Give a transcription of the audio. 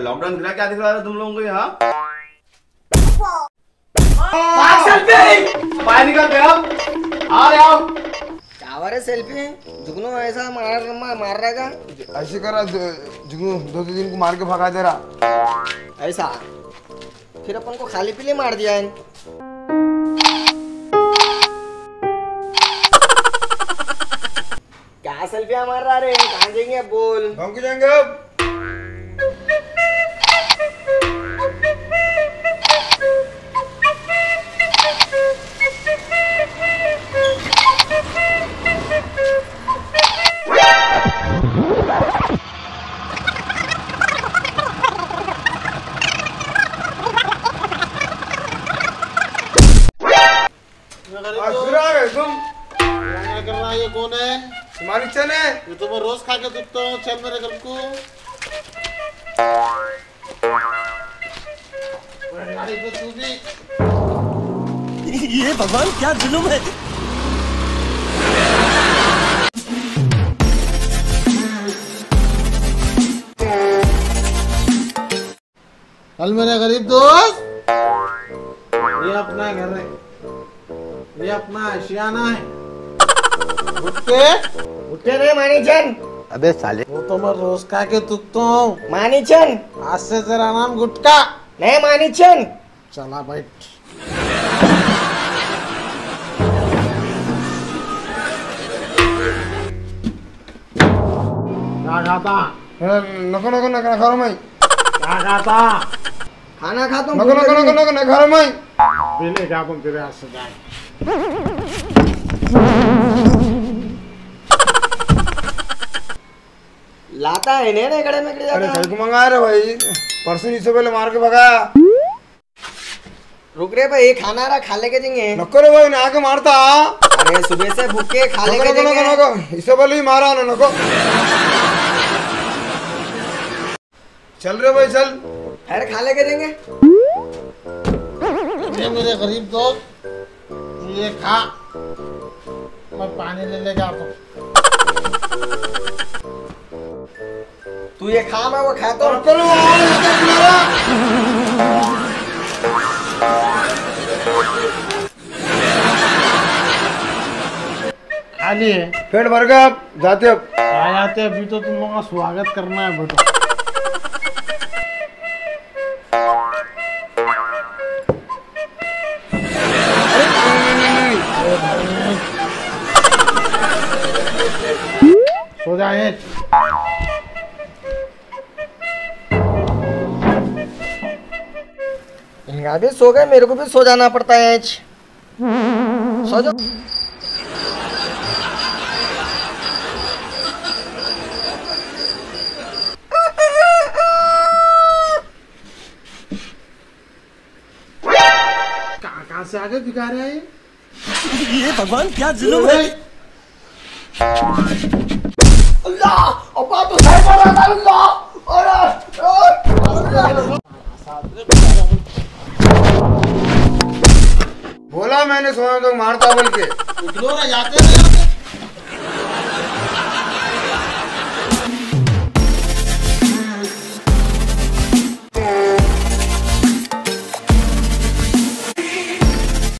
Lockdown गिरा क्या दिख रहा है तुम लोगों को यहाँ? बाहर निकल के आओ। टावर है सेल्फी जुगनू ऐसा मार रहा है, ऐसे कर रहा जुगनू, दो तीन को मार के भगा दे रहा ऐसा, फिर अपन को खाली पीले मार दिया है। क्या सेल्फियां मार रहा रे, कहाँ जाएंगे बोल? हम क्यों जाएंगे अब? ये तो मैं रोज खा के दुखता हूँ, चल मेरे घर को। ये भगवान क्या जुलूम है। चल मेरे गरीब दोस्त, ये अपना घर है, ये अपना आशियाना है। उठते रे मानीचंद। अबे साले, वो तो मैं रोज खा के थूकता हूँ। मानीचंद, आज से तेरा नाम गुटका नहीं मानीचंद। चला बैठ। क्या खाता? नको नको नको ना खाओ मैं। क्या खाता? खाना खा तुम। नको नको नको नको ना खाओ मैं। पीले क्या तुम तेरे आज से जाए। लाता है ने कड़े में कड़े जाता। अरे मंगा रहे भाई, परसों इससे पहले मार के भगाया। रुक रे भाई, खाना रहा खा लेके देंगे। नको रे भाई, ना आके मारता। अरे सुबह से भूखे खा लेके देंगे। नको इससे पहले भी मारा ना। नको चल रे भाई चल, फिर खा लेके देंगे। मेरे गरीब दोस्त ये खा, मैं पानी ले लेके आता। तू ये खा, मैं वो खाता हूँ। पेट भर गया, आप जाते अब। आ जाते अभी, तो तुम लोगों का स्वागत करना है बेटा। सो जाए भी, सो गए, मेरे को भी सो जाना पड़ता है। सो जाओ। कहाँ से आगे बिगा रहे हैं ये भगवान, क्या जुल्म है। अल्लाह अब्बा तो सही बोल रहा था। अल्लाह बोला मैंने सोने तो मारता बोल के। जाते